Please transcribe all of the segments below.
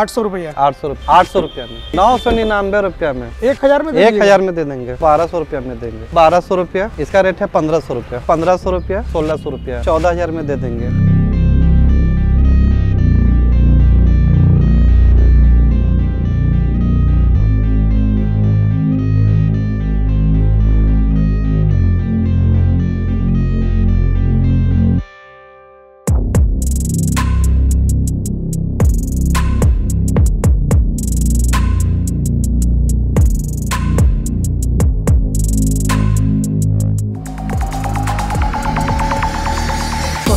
800 रुपया 800 रुपया में 999 रुपया में 1000 में दे देंगे 1200 रुपया में देंगे 1200 रुपया इसका रेट है 1500 रुपया 1500 रुपया 1600 रुपया 14000 में दे देंगे।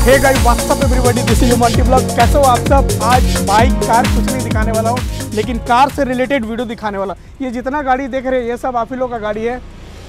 Hey guys, what's up everybody, this is Monty vlogs. कैसे हो आप सब? आज बाइक कार कुछ नहीं दिखाने वाला हूँ, लेकिन कार से रिलेटेड वीडियो दिखाने वाला। ये जितना गाड़ी देख रहे हैं ये सब आप ही लोग का गाड़ी है।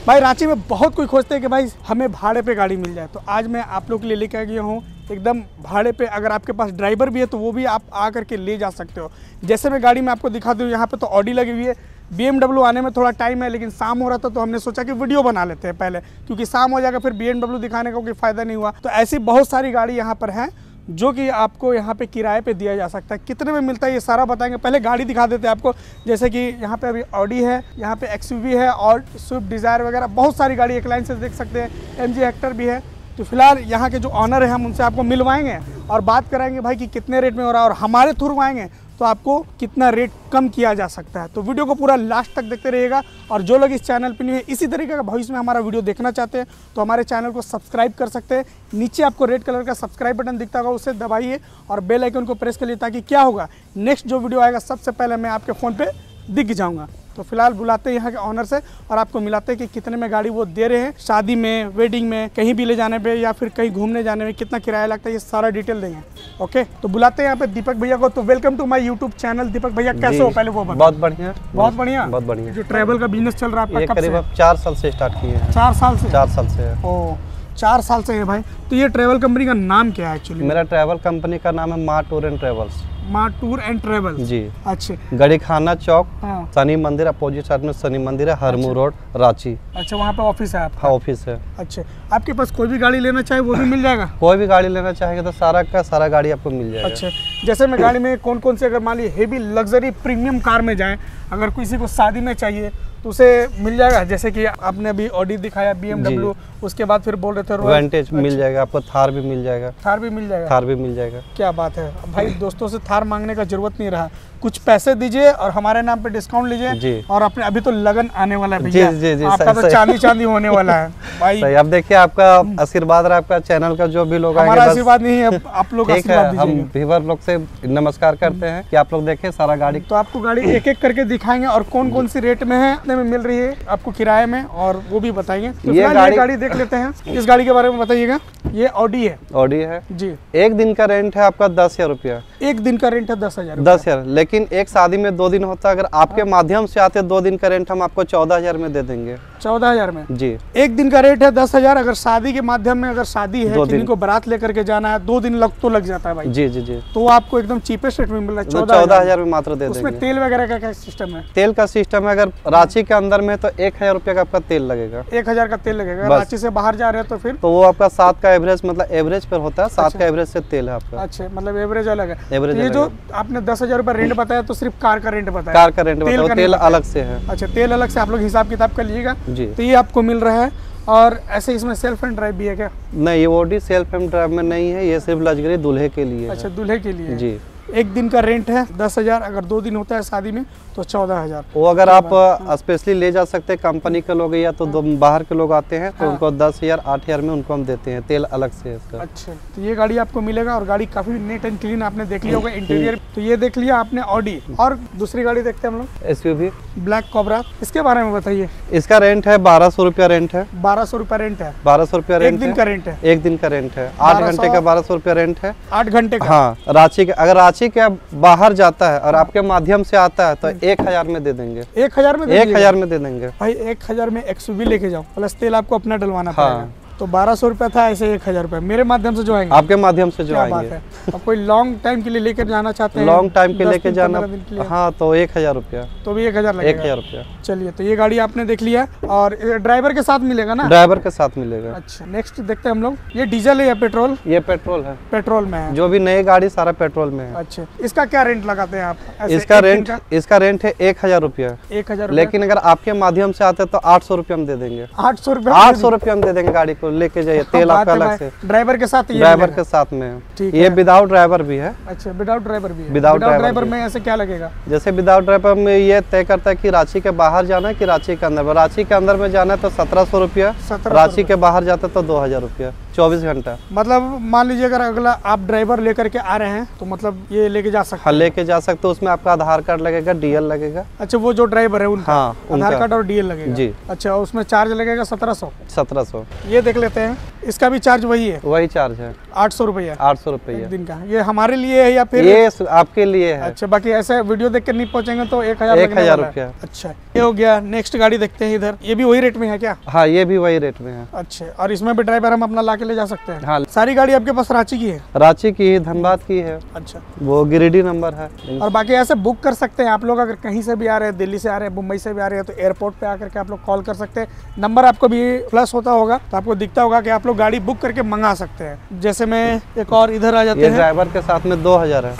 भाई रांची में बहुत कोई खोजते हैं कि भाई हमें भाड़े पे गाड़ी मिल जाए, तो आज मैं आप लोग के लिए लेकर गया हूँ एकदम भाड़े पे। अगर आपके पास ड्राइवर भी है तो वो भी आप आ करके ले जा सकते हो। जैसे मैं गाड़ी में आपको दिखा दूँ, यहाँ पर तो ऑडी लगी हुई है। BMW आने में थोड़ा टाइम है, लेकिन शाम हो रहा था तो हमने सोचा कि वीडियो बना लेते हैं पहले, क्योंकि शाम हो जाएगा फिर BMW दिखाने का कोई फ़ायदा नहीं हुआ। तो ऐसी बहुत सारी गाड़ी यहाँ पर हैं जो कि आपको यहाँ पे किराए पे दिया जा सकता है। कितने में मिलता है ये सारा बताएंगे, पहले गाड़ी दिखा देते हैं आपको। जैसे कि यहाँ पे अभी ऑडी है, यहाँ पे XUV है और स्विफ्ट डिज़ायर वगैरह बहुत सारी गाड़ी एक लाइन से देख सकते हैं। MG हेक्टर भी है। तो फिलहाल यहाँ के जो ऑनर है हम उनसे आपको मिलवाएंगे और बात कराएंगे भाई कि कितने रेट में हो रहा है, और हमारे थ्रू आएंगे तो आपको कितना रेट कम किया जा सकता है। तो वीडियो को पूरा लास्ट तक देखते रहिएगा। और जो लोग इस चैनल पर न्यू है, इसी तरीके का भविष्य में हमारा वीडियो देखना चाहते हैं तो हमारे चैनल को सब्सक्राइब कर सकते हैं। नीचे आपको रेड कलर का सब्सक्राइब बटन दिखता होगा, उसे दबाइए और बेल आइकन को प्रेस करिए, ताकि क्या होगा नेक्स्ट जो वीडियो आएगा सबसे पहले मैं आपके फ़ोन पर दिख जाऊँगा। तो फिलहाल बुलाते हैं यहाँ के ऑनर से और आपको मिलाते हैं कि कितने में गाड़ी वो दे रहे हैं। शादी में, वेडिंग में, कहीं भी ले जाने पे या फिर कहीं घूमने जाने में कितना किराया लगता है, ये सारा डिटेल देंगे। ओके, तो बुलाते हैं यहाँ पे दीपक भैया को। तो welcome to my YouTube channel. Deepak भैया कैसे हो? पहले वो बहुत बढ़िया। जो ट्रैवल का बिजनेस चल रहा है करीब 4 साल से स्टार्ट किया। 4 साल से? 4 साल से। ओह, 4 साल से है भाई। तो ये ट्रैवल कंपनी का नाम क्या है एक्चुअली? मेरा ट्रैवल कंपनी का नाम है Maa tour and travels. Maa tour and travel ji. अच्छा, गड़ी खाना चौक, हाँ। शनि मंदिर अपोजिट साइड में शनि मंदिर है, हरमू रोड, रांची। अच्छा, वहाँ पे ऑफिस है आपका? हाँ, ऑफिस है। अच्छा, आपके पास कोई भी गाड़ी लेना चाहे वो भी मिल जाएगा? कोई भी गाड़ी लेना चाहेगा तो सारा का सारा गाड़ी आपको मिल जाएगा। अच्छा, जैसे मैं गाड़ी में कौन कौन से, अगर मान ली हेवी लग्जरी प्रीमियम कार में जाए, अगर किसी को शादी में चाहिए तो उसे मिल जाएगा? जैसे कि आपने अभी ऑडी दिखाया, BMW, उसके बाद फिर बोल रहे थे वेंटेज मिल जाएगा आपको, थार भी मिल जाएगा। थार भी मिल जाएगा? थार भी मिल जाएगा। क्या बात है भाई, दोस्तों से थार मांगने का जरूरत नहीं रहा। कुछ पैसे दीजिए और हमारे नाम पे डिस्काउंट लीजिए। और अपने अभी तो लगन आने वाला है, आपका तो चांदी होने वाला है भाई। अब देखिए आपका आशीर्वाद, आपका चैनल का जो भी लोग, हमारा आशीर्वाद नहीं है आप लोग, हम व्यूअर लोग से नमस्कार करते हैं कि आप लोग देखें सारा गाड़ी। तो आपको गाड़ी एक एक करके दिखाएंगे और कौन कौन सी रेट में है, में मिल रही है आपको किराए में, और वो भी बताएंगे। तो ये गाड़ी देख लेते हैं। इस गाड़ी के बारे में बताइएगा। ये ऑडी है। ऑडी है जी। एक दिन का रेंट है आपका 10,000 रुपया। एक दिन का रेंट है 10,000। लेकिन एक शादी में 2 दिन होता है, अगर आपके माध्यम से आते 2 दिन का रेंट हम आपको 14,000 में दे देंगे। 14,000 में जी। एक दिन का रेट है 10,000। अगर शादी के माध्यम में, अगर शादी है, इनको बारात लेकर के जाना है, 2 दिन लग जाता है भाई। जी जी जी। तो आपको एकदम चीपेस्ट रेट में मिल रहा है 14,000 में मात्र दे देंगे। उसमें तेल वगैरह का सिस्टम है? तेल का सिस्टम है, अगर रांची के अंदर में तो 1,000 रुपया का आपका तेल लगेगा। 1,000 का तेल लगेगा। रांची से बाहर जा रहे हैं तो फिर? तो वो आपका 7 का एवरेज, मतलब एवरेज पर होता है। 7 का एवरेज से तेल है आपका। अच्छा, मतलब एवरेज अलग है। एवरेज ये जो आपने 10,000 रुपया रेंट बताया तो सिर्फ कार का रेंट बताया? कार का रेंट बताया, तेल अलग से है। अच्छा, तेल अलग से, आप लोग हिसाब किताब कर लीजिएगा। तो ये आपको मिल रहा है। और ऐसे इसमें सेल्फ एंड ड्राइव भी है क्या? नहीं, ये ऑडी सेल्फ एंड ड्राइव में नहीं है, ये सिर्फ लग्जरी दूल्हे के लिए। अच्छा, दूल्हे के लिए जी। एक दिन का रेंट है 10,000, अगर 2 दिन होता है शादी में तो 14,000। वो अगर आप स्पेशली ले जा सकते हैं, कंपनी के लोग या तो बाहर के लोग आते हैं तो उनको 10,000 8,000 में उनको हम देते हैं, तेल अलग से इसका। अच्छा, तो ये गाड़ी आपको मिलेगा। और गाड़ी काफी नीट एंड क्लीन आपने देख लिया होगा इंटीरियर। तो ये देख लिया आपने ऑडी, और दूसरी गाड़ी देखते हैं हम लोग, SUV ब्लैक कोबरा। इसके बारे में बताइए। इसका रेंट है 1200 रुपया रेंट है। 1200 रुपया रेंट है। 1200 रुपया रेंट का रेंट है। एक दिन का रेंट है। 8 घंटे का 1200 रुपया रेंट है। 8 घंटे? हाँ, रांची के, अगर रांची के बाहर जाता है और आपके माध्यम से आता है तो 1,000 में दे देंगे। 1,000 में? 1,000 में दे देंगे भाई। 1,000 में XUV लेके जाओ, प्लस तेल आपको अपना डलवाना पड़ेगा। तो 1200 रुपया था, ऐसे 1000 रुपया मेरे माध्यम से जो आएंगे, आपके माध्यम से जो आएंगे। अब कोई लॉन्ग टाइम के लिए लेकर जाना चाहते हैं, लॉन्ग टाइम के लेकर जाना, हाँ तो 1000 रुपया, तो भी 1000 रुपया। चलिए, तो ये गाड़ी आपने देख लिया और ड्राइवर के साथ मिलेगा ना? ड्राइवर के साथ मिलेगा। अच्छा, नेक्स्ट देखते हैं हम लोग। ये डीजल है या पेट्रोल? ये पेट्रोल है। पेट्रोल में है, जो भी नई गाड़ी सारा पेट्रोल में है। अच्छा, इसका क्या रेंट लगाते हैं आप? इसका रेंट है 1000 रुपया। 1000, लेकिन अगर आपके माध्यम से आते तो 800 रुपया हम दे देंगे। 800 रुपया हम दे देंगे गाड़ी को, लेके जाइए। तेल आपका अलग से, ड्राइवर के साथ। ड्राइवर के साथ में ये विदाउट ड्राइवर भी है। अच्छा, विदाउट ड्राइवर भी है। विदाउट ड्राइवर में ऐसे क्या लगेगा? जैसे विदाउट ड्राइवर में ये तय करता है कि रांची के बाहर जाना है कि रांची के अंदर। रांची के अंदर में जाना है तो 1700 रुपया, रांची के बाहर जाता तो 2000 रुपया। 24 घंटा मतलब मान लीजिए अगर अगला आप ड्राइवर लेकर के आ रहे हैं तो मतलब ये लेके जा सकते हैं। लेके जा सकते हो। उसमें आपका आधार कार्ड लगेगा, डीएल लगेगा। अच्छा, वो जो ड्राइवर है उनका? हाँ, उनका आधार कार्ड और डीएल लगेगा जी। अच्छा, उसमें चार्ज लगेगा 1700। ये देख लेते हैं, इसका भी चार्ज वही है? वही चार्ज है, 800 रुपया। 800 रुपया दिन का। ये हमारे लिए है या फिर ये आपके लिए है? अच्छा, बाकी ऐसे वीडियो देख कर नहीं पहुँचेंगे तो 1000 रुपया। अच्छा, ये हो गया। नेक्स्ट गाड़ी देखते हैं इधर। ये भी वही रेट में है क्या? हाँ, ये भी वही रेट में है। अच्छा, और इसमें भी ड्राइवर हम अपना ला ले जा सकते हैं? हाँ। सारी गाड़ी आपके पास रांची की है? रांची की है, धनबाद की है। अच्छा, वो गिरिडीह नंबर है। और बाकी ऐसे बुक कर सकते हैं आप लोग, अगर कहीं से भी आ रहे हैं, दिल्ली से आ रहे हैं, मुंबई से भी आ रहे हैं, तो एयरपोर्ट पे आकर के आप लोग कॉल कर सकते हैं। नंबर आपको भी प्लस होता होगा तो आपको दिखता होगा कि आप लोग गाड़ी बुक करके मंगा सकते हैं। जैसे मैं एक और इधर आ जाते हैं। ड्राइवर के साथ में 2000 है।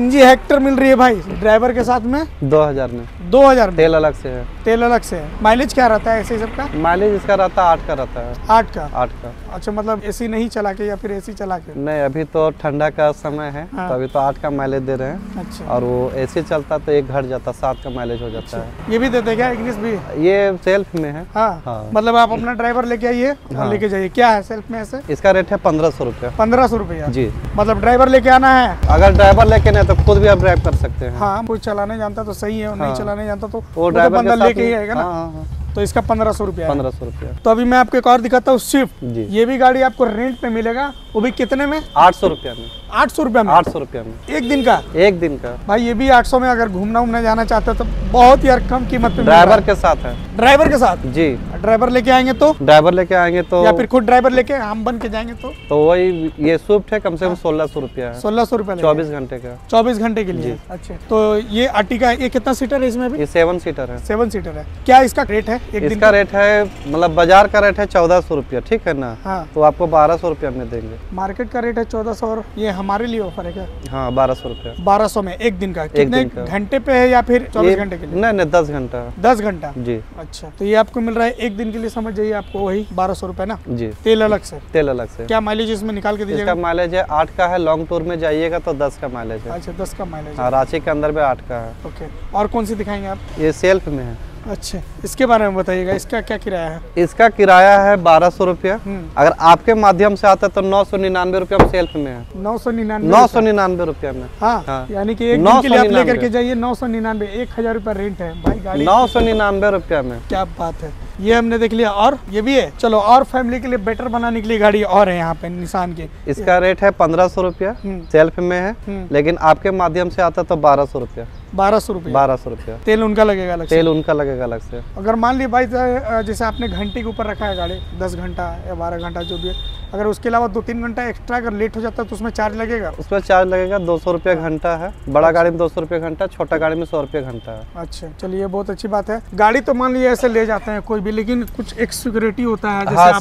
MG हेक्टर मिल रही है भाई ड्राइवर के साथ में 2000 में। 2000 में तेल अलग से है। तेल अलग से है। माइलेज क्या रहता है ऐसे सबका? माइलेज इसका रहता है 8 का रहता है। 8 का। अच्छा, मतलब एसी नहीं चला के या फिर एसी चला के? नहीं, अभी तो ठंडा का समय है। हाँ। तो अभी तो 8 का माइलेज दे रहे हैं। अच्छा, और वो एसी चलता तो एक घट जाता, 7 का माइलेज हो जाता। अच्छा। है। ये भी देते क्या? इग्निस भी ये सेल्फ में है। हाँ। हाँ। मतलब आप अपना ड्राइवर लेके आइए। हाँ। लेके जाइए। क्या है सेल्फ में ऐसे? इसका रेट है 1500 रुपया। 1500 रुपया जी। मतलब ड्राइवर लेके आना है? अगर ड्राइवर लेके ना तो खुद भी आप ड्राइव कर सकते हैं। हाँ, कोई चलाने जानता तो सही है, नहीं चलाने जानता तो वो ड्राइवर लेके ही आएगा ना। तो इसका 1500 रुपया। 1500 रुपया। तो अभी मैं आपको एक और दिखाता हूँ, स्विफ्ट। ये भी गाड़ी आपको रेंट पे मिलेगा, वो भी कितने में? 800 रुपया में। 800 रुपया में। 800 रुपया में एक दिन का। एक दिन का भाई, ये भी 800 में। अगर घूमना उमना जाना चाहते हो तो बहुत यार कम कीमत पे। ड्राइवर के साथ है। ड्राइवर के साथ जी। ड्राइवर लेके आएंगे तो? ड्राइवर लेके आएंगे तो, या फिर खुद ड्राइवर लेके हम बन के जाएंगे तो वही। ये स्विफ्ट है, कम से कम 1600 रुपया। 1600 रुपया 24 घंटे का। 24 घंटे के लिए। अच्छा, तो ये आर्टिका, ये कितना सीटर है इसमें? 7 सीटर है। 7 सीटर है। क्या इसका रेट है? इसका रेट है, मतलब बाजार का रेट है 1400 रुपया, ठीक है ना? हाँ। तो आपको 1200 रुपया में देंगे। मार्केट का रेट है 1400 और ये हमारे लिए ऑफर है क्या? हाँ, 1200 रुपया। 1200 में एक दिन का। कितने घंटे पे है या फिर 24 घंटे के लिए? नहीं, 10 घंटा। 10 घंटा जी। अच्छा, तो ये आपको मिल रहा है एक दिन के लिए, समझ जाइए आपको वही 1200 रुपया ना जी। तेल अलग से। तेल अलग से। क्या माइलेज इसमें निकाल के दीजिएगा? माइलेज है 8 का है। लॉन्ग टूर में जाइएगा तो 10 का माइलेज है। अच्छा, 10 का माइलेज। रांची के अंदर में 8 का है। ओके, और कौन सी दिखाएंगे आप? ये सेल्फ में है। अच्छा, इसके बारे में बताइएगा, इसका क्या किराया है? इसका किराया है 1200 रुपया। अगर आपके माध्यम से आता तो 999 रुपया सेल्फ में है। 999 रुपया में। हाँ, हाँ। यानी कि एक दिन के लिए आप लेकर के जाइए 999। 1000 रुपया रेंट है भाई गाड़ी। 999 रुपया में। क्या बात है। ये हमने देख लिया और ये भी है। चलो, और फैमिली के लिए बेटर बनाने के लिए गाड़ी और है यहाँ पे निसान की। इसका रेट है 1500 रुपया, सेल्फ में है। लेकिन आपके माध्यम से आता तो 1200 रुपया। 1200 रुपया। 1200 रुपया। तेल उनका लगेगा अलग से। तेल उनका लगेगा अलग से। अगर मान ली भाई, जैसे आपने घंटे के ऊपर रखा है गाड़ी, 10 घंटा या 12 घंटा जो भी है, अगर उसके अलावा 2-3 घंटा एक्स्ट्रा अगर लेट हो जाता है तो उसमें चार्ज लगेगा? उसमें चार्ज लगेगा 200 रुपया घंटा है। बड़ा गाड़ी में 200 रुपया घंटा, छोटा गाड़ी में 100 रुपया घंटा है। अच्छा, चलिए, बहुत अच्छी बात है। गाड़ी तो मान लीजिए ऐसे ले जाते हैं कोई भी, लेकिन कुछ एक सिक्योरिटी होता है। हाँ,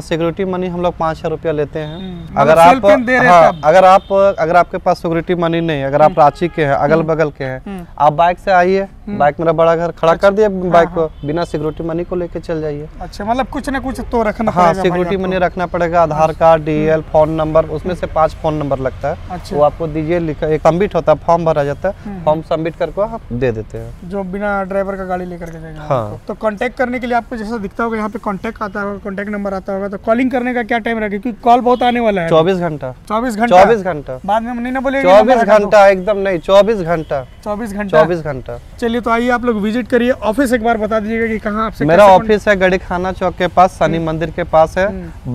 सिक्योरिटी मनी हम लोग 5000 रुपया लेते हैं। अगर आपके पास सिक्योरिटी मनी नहीं, अगर आप रांची के हैं, अगल बगल के हैं, आप बाइक से आइए, बाइक मेरा बड़ा घर खड़ा कर दिया, बाइक को बिना सिक्योरिटी मनी को लेके चल जाइए। अच्छा, मतलब कुछ ना कुछ तो रखना। हाँ, सिक्योरिटी मनी रखना पड़ेगा। Aadhaar card, DL, phone number, उसमें से 5 फोन नंबर लगता है। अच्छा। वो आपको दीजिए, एक सबमिट होता है, फॉर्म भरा जाता है, फॉर्म सबमिट करके आप दे देते हैं, जो बिना ड्राइवर का गाड़ी लेकर के जाएगा। हाँ। तो कांटेक्ट करने के लिए आपको जैसा दिखता होगा यहाँ पे कांटेक्ट आता होगा, कांटेक्ट नंबर आता होगा, तो कॉलिंग करने का क्या टाइम रहेगा? क्योंकि कॉल बहुत आने वाला है। 24 घंटा। 24 घंटा। 24 घंटा बाद में नहीं ना बोलेगा। 24 घंटा एकदम नहीं, 24 घंटा। 24 घंटा। लिए। तो आइए आप लोग विजिट करिए। ऑफिस एक बार बता दीजिएगा कि कहाँ आपसे? मेरा ऑफिस है गड़ी खाना चौक के पास, शनि मंदिर के पास है,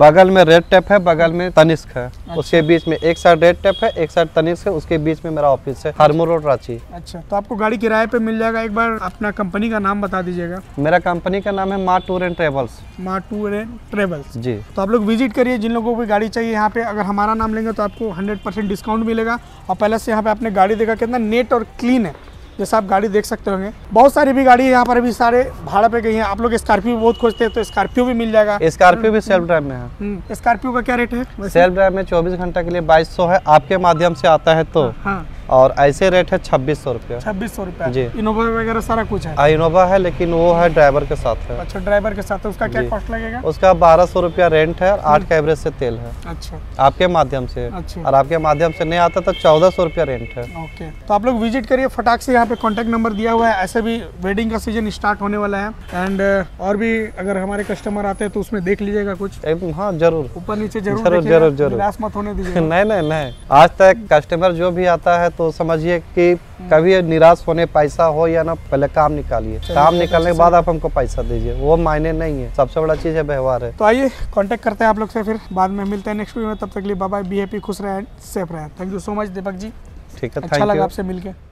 बगल में रेड टेप है, बगल में तनिष्क है, उसके बीच में एक साइड रेड टेप है, एक साइड तनिष्क है, उसके बीच में मेरा ऑफिस है, हार्मो रोड रांची। अच्छा, तो आपको गाड़ी किराए पे मिल जाएगा। एक बार अपना कंपनी का नाम बता दीजिएगा। मेरा कंपनी का नाम है Maa tour and travels. Maa tour and travels ji. तो आप लोग विजिट करिए। जिन लोगों को भी गाड़ी चाहिए यहाँ पे अगर हमारा नाम लेंगे तो आपको 100% डिस्काउंट मिलेगा। और पहले से यहाँ पे आपने गाड़ी देखा कितना नेट और क्लीन है, जैसा आप गाड़ी देख सकते होंगे। बहुत सारी भी गाड़ी यहाँ पर भी सारे भाड़ा पे गई है। आप लोग स्कॉर्पियो बहुत खोजते हैं तो स्कॉर्पियो भी मिल जाएगा। स्कॉर्पियो भी सेल्फ ड्राइव में है। स्कॉर्पियो का क्या रेट है? सेल्फ ड्राइव में 24 घंटा के लिए 2200 है, आपके माध्यम से आता है तो। हाँ। और ऐसे रेट है 2600 रूपये। 2600 रूपये जी। इनोवा वगैरह सारा कुछ है। इनोवा है लेकिन वो है ड्राइवर के साथ है। अच्छा, ड्राइवर के साथ है। उसका क्या कॉस्ट लगेगा? उसका 1200 रूपया रेंट है और 8 का एवरेज से तेल है। अच्छा, आपके माध्यम से। अच्छा, और आपके माध्यम से नहीं आता तो 1400 रूपया रेंट है। ओके, तो आप लोग विजिट करिए फटाक से। यहाँ पे कॉन्टेक्ट नंबर दिया हुआ है। ऐसे भी वेडिंग का सीजन स्टार्ट होने वाला है एंड और भी अगर हमारे कस्टमर आते हैं तो उसमें देख लीजिएगा कुछ। हाँ जरूर, ऊपर नीचे जरूर मत होने दीजिए। नहीं, आज तक कस्टमर जो भी आता है तो समझिए कि कभी निराश होने, पैसा हो या ना, पहले काम निकालिए, काम निकालने के बाद आप हमको पैसा दीजिए, वो मायने नहीं है, सबसे बड़ा चीज है व्यवहार है। तो आइए कांटेक्ट करते हैं आप लोग से, फिर बाद में मिलते हैं नेक्स्ट वीडियो में। तब तक के लिए बाय बाय, बी हैप्पी, खुश रहें, सेफ रहें। Thank you so much Deepak ji. ठीक है, अच्छा लगा आपसे मिलकर।